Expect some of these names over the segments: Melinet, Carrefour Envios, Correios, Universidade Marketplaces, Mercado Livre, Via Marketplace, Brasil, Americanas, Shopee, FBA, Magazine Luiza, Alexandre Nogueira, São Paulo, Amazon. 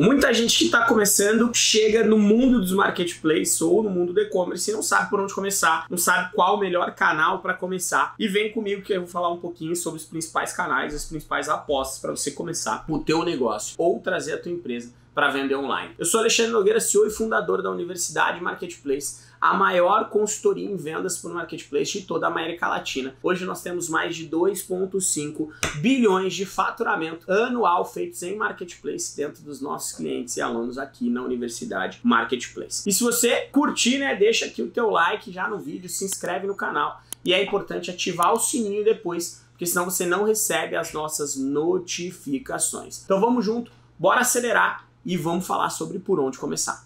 Muita gente que está começando chega no mundo dos marketplaces ou no mundo do e-commerce e não sabe por onde começar, não sabe qual o melhor canal para começar. E vem comigo que eu vou falar um pouquinho sobre os principais canais, as principais apostas para você começar o teu negócio ou trazer a tua empresa para vender online. Eu sou Alexandre Nogueira, CEO e fundador da Universidade Marketplace, a maior consultoria em vendas por marketplace de toda a América Latina. Hoje nós temos mais de 2,5 bilhões de faturamento anual feitos em marketplace dentro dos nossos clientes e alunos aqui na Universidade Marketplace. E se você curtir, né, deixa aqui o teu like já no vídeo, se inscreve no canal. E é importante ativar o sininho depois, porque senão você não recebe as nossas notificações. Então vamos junto, bora acelerar e vamos falar sobre por onde começar.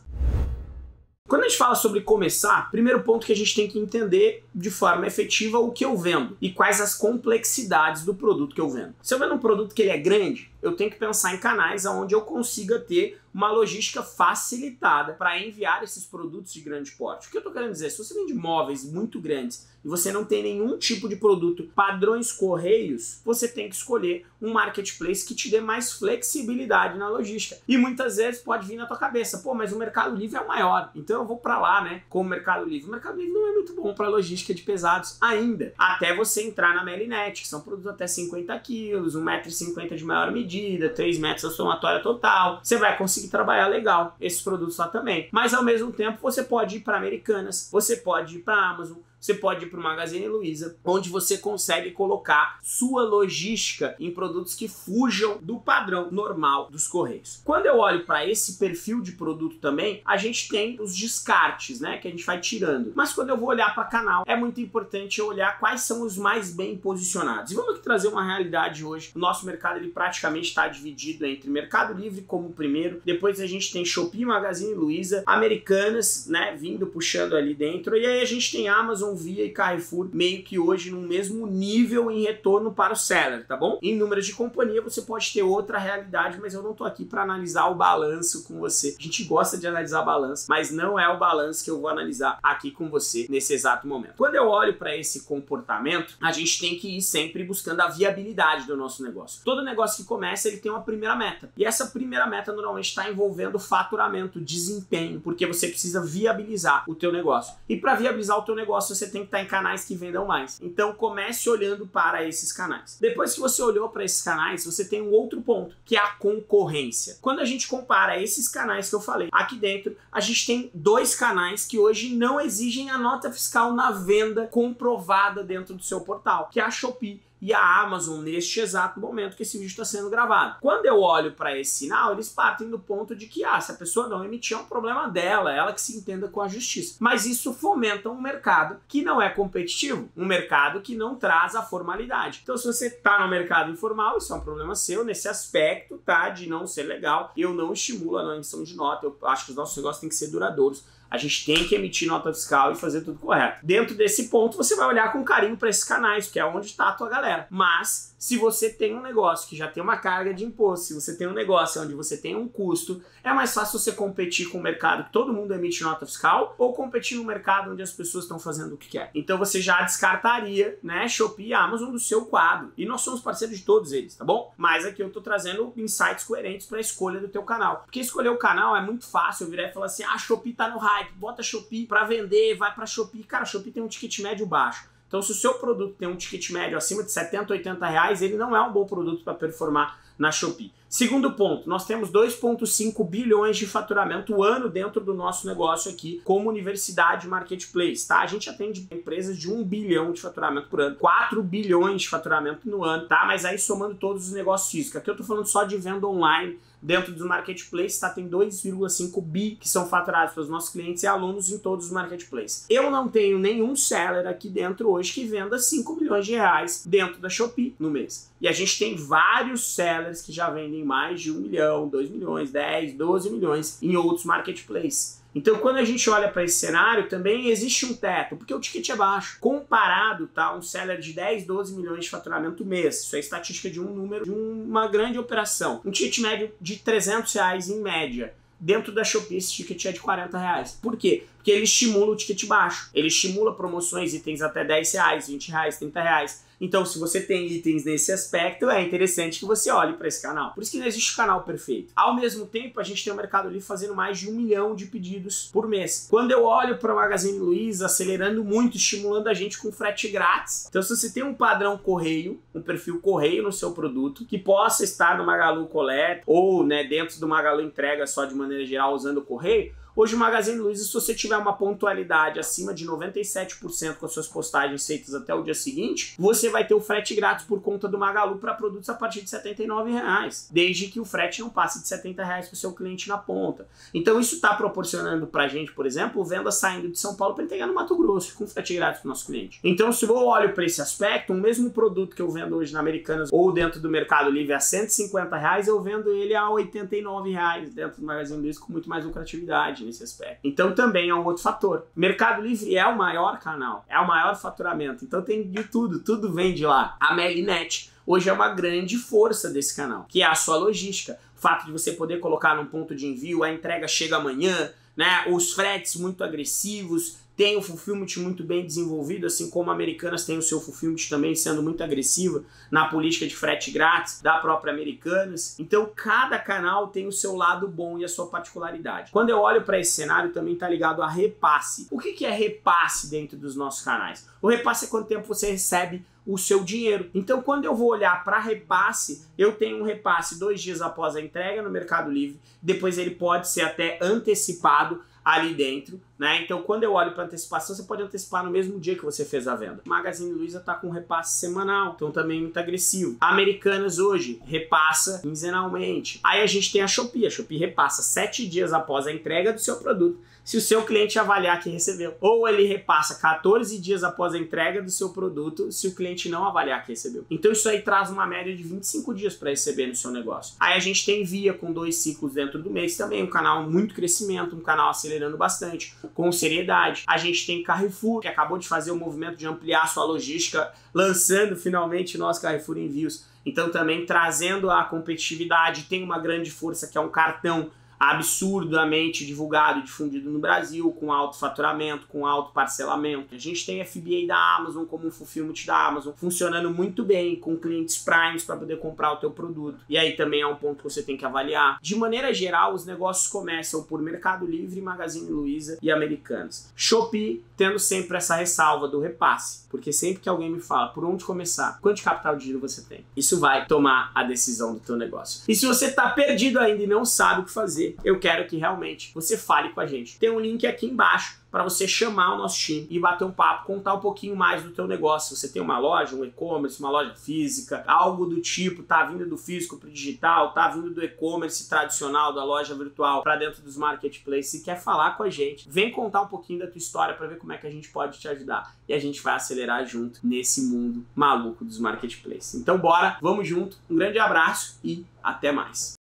Quando a gente fala sobre começar, primeiro ponto que a gente tem que entender de forma efetiva o que eu vendo e quais as complexidades do produto que eu vendo. Se eu vendo um produto que ele é grande, eu tenho que pensar em canais onde eu consiga ter uma logística facilitada para enviar esses produtos de grande porte. O que eu estou querendo dizer? Se você vende móveis muito grandes e você não tem nenhum tipo de produto padrões Correios, você tem que escolher um marketplace que te dê mais flexibilidade na logística. E muitas vezes pode vir na tua cabeça, pô, mas o Mercado Livre é o maior, então eu vou para lá, né, com o Mercado Livre. O Mercado Livre não é muito bom para logística de pesados ainda, até você entrar na Melinet, que são produtos até 50 quilos, 1,50 m de maior medida, 3 metros da somatória total. Você vai conseguir trabalhar legal esses produtos lá também. Mas ao mesmo tempo você pode ir para Americanas, você pode ir para Amazon, você pode ir para o Magazine Luiza, onde você consegue colocar sua logística em produtos que fujam do padrão normal dos Correios. Quando eu olho para esse perfil de produto também, a gente tem os descartes, né, que a gente vai tirando. Mas quando eu vou olhar para canal, é muito importante eu olhar quais são os mais bem posicionados. E vamos aqui trazer uma realidade hoje. O nosso mercado, ele praticamente está dividido entre Mercado Livre como o primeiro, depois a gente tem Shopee, Magazine Luiza, Americanas, né, vindo, puxando ali dentro, e aí a gente tem Amazon, Via e Carrefour meio que hoje no mesmo nível em retorno para o seller, tá bom? Em números de companhia você pode ter outra realidade, mas eu não tô aqui para analisar o balanço com você. A gente gosta de analisar balanço, mas não é o balanço que eu vou analisar aqui com você nesse exato momento. Quando eu olho para esse comportamento, a gente tem que ir sempre buscando a viabilidade do nosso negócio. Todo negócio que começa, ele tem uma primeira meta, e essa primeira meta normalmente está envolvendo faturamento, desempenho, porque você precisa viabilizar o teu negócio. E para viabilizar o teu negócio, você tem que estar em canais que vendam mais. Então comece olhando para esses canais. Depois que você olhou para esses canais, você tem um outro ponto, que é a concorrência. Quando a gente compara esses canais que eu falei aqui dentro, a gente tem dois canais que hoje não exigem a nota fiscal na venda comprovada dentro do seu portal, que é a Shopee e a Amazon, neste exato momento que esse vídeo está sendo gravado. Quando eu olho para esse sinal, eles partem do ponto de que, se a pessoa não emitir, é um problema dela, ela que se entenda com a justiça. Mas isso fomenta um mercado que não é competitivo, um mercado que não traz a formalidade. Então, se você está no mercado informal, isso é um problema seu, nesse aspecto, tá, de não ser legal. Eu não estimulo a não emissão de nota, eu acho que os nossos negócios têm que ser duradouros. A gente tem que emitir nota fiscal e fazer tudo correto. Dentro desse ponto, você vai olhar com carinho para esses canais, porque é onde está a tua galera. Mas se você tem um negócio que já tem uma carga de imposto, se você tem um negócio onde você tem um custo, é mais fácil você competir com o mercado que todo mundo emite nota fiscal ou competir no mercado onde as pessoas estão fazendo o que quer. Então você já descartaria, né, Shopee e Amazon do seu quadro. E nós somos parceiros de todos eles, tá bom? Mas aqui eu tô trazendo insights coerentes para a escolha do teu canal. Porque escolher o canal é muito fácil. Eu virar e falar assim, Shopee tá no raio, bota Shopee pra vender, vai pra Shopee. Cara, Shopee tem um ticket médio baixo. Então, se o seu produto tem um ticket médio acima de 70, 80 reais, ele não é um bom produto para performar na Shopee. Segundo ponto, nós temos 2,5 bilhões de faturamento ao ano dentro do nosso negócio aqui como Universidade Marketplace, tá? A gente atende empresas de 1 bilhão de faturamento por ano, 4 bilhões de faturamento no ano, tá? Mas aí somando todos os negócios físicos. Aqui eu tô falando só de venda online. Dentro dos marketplaces, tá? Tem 2,5 bi que são faturados pelos nossos clientes e alunos em todos os marketplaces. Eu não tenho nenhum seller aqui dentro hoje que venda 5 milhões de reais dentro da Shopee no mês. E a gente tem vários sellers que já vendem mais de 1 milhão, 2 milhões, 10, 12 milhões em outros marketplaces. Então, quando a gente olha para esse cenário, também existe um teto, porque o ticket é baixo. Comparado, tá, um seller de 10, 12 milhões de faturamento por mês, isso é estatística de um número, de uma grande operação. Um ticket médio de 300 reais em média. Dentro da Shopee, esse ticket é de 40 reais. Por quê? Porque ele estimula o ticket baixo. Ele estimula promoções, itens até 10 reais, 20 reais, 30 reais. Então, se você tem itens nesse aspecto, é interessante que você olhe para esse canal. Por isso que não existe canal perfeito. Ao mesmo tempo, a gente tem o Mercado Livre fazendo mais de 1 milhão de pedidos por mês. Quando eu olho para o Magazine Luiza, acelerando muito, estimulando a gente com frete grátis. Então, se você tem um padrão correio, um perfil correio no seu produto, que possa estar no Magalu Coleta ou, né, dentro do Magalu Entrega só de maneira geral usando o correio, hoje o Magazine Luiza, se você tiver uma pontualidade acima de 97% com as suas postagens feitas até o dia seguinte, você vai ter o frete grátis por conta do Magalu para produtos a partir de R$ 79,00, desde que o frete não passe de R$ 70,00 para o seu cliente na ponta. Então isso está proporcionando para a gente, por exemplo, venda saindo de São Paulo para entregar no Mato Grosso, com frete grátis para o nosso cliente. Então se eu olho para esse aspecto, o mesmo produto que eu vendo hoje na Americanas ou dentro do Mercado Livre a R$ 150,00, eu vendo ele a R$ 89,00 dentro do Magazine Luiza com muito mais lucratividade, né? Nesse aspecto. Então também é um outro fator. Mercado Livre é o maior canal, é o maior faturamento, então tem de tudo, tudo vem de lá. A Melinet hoje é uma grande força desse canal, que é a sua logística. O fato de você poder colocar num ponto de envio, a entrega chega amanhã, né? Os fretes muito agressivos, tem o fulfillment muito bem desenvolvido, assim como a Americanas tem o seu fulfillment também sendo muito agressiva na política de frete grátis da própria Americanas. Então cada canal tem o seu lado bom e a sua particularidade. Quando eu olho para esse cenário, também está ligado a repasse. O que é repasse dentro dos nossos canais? O repasse é quanto tempo você recebe o seu dinheiro. Então, quando eu vou olhar para repasse, eu tenho um repasse 2 dias após a entrega no Mercado Livre, depois ele pode ser até antecipado ali dentro, né? Então, quando eu olho para antecipação, você pode antecipar no mesmo dia que você fez a venda. O Magazine Luiza está com um repasse semanal, então também muito agressivo. A Americanas hoje repassa quinzenalmente. Aí a gente tem a Shopee repassa 7 dias após a entrega do seu produto, se o seu cliente avaliar que recebeu. Ou ele repassa 14 dias após a entrega do seu produto, se o cliente não avaliar que recebeu. Então isso aí traz uma média de 25 dias para receber no seu negócio. Aí a gente tem Via com 2 ciclos dentro do mês também, um canal muito crescimento, um canal acelerando bastante, com seriedade. A gente tem Carrefour, que acabou de fazer o movimento de ampliar sua logística, lançando finalmente o nosso Carrefour Envios. Então também trazendo a competitividade, tem uma grande força que é um cartão absurdamente divulgado e difundido no Brasil, com alto faturamento, com alto parcelamento. A gente tem FBA da Amazon como um fulfillment da Amazon, funcionando muito bem, com clientes primes para poder comprar o teu produto. E aí também é um ponto que você tem que avaliar. De maneira geral, os negócios começam por Mercado Livre, Magazine Luiza e Americanas. Shopee tendo sempre essa ressalva do repasse, porque sempre que alguém me fala por onde começar, quanto de capital de giro você tem, isso vai tomar a decisão do teu negócio. E se você está perdido ainda e não sabe o que fazer, eu quero que realmente você fale com a gente. Tem um link aqui embaixo para você chamar o nosso time e bater um papo, contar um pouquinho mais do teu negócio. Se você tem uma loja, um e-commerce, uma loja física, algo do tipo, tá vindo do físico para o digital, tá vindo do e-commerce tradicional, da loja virtual para dentro dos marketplaces e quer falar com a gente, vem contar um pouquinho da tua história para ver como é que a gente pode te ajudar e a gente vai acelerar junto nesse mundo maluco dos marketplaces. Então bora, vamos junto, um grande abraço e até mais.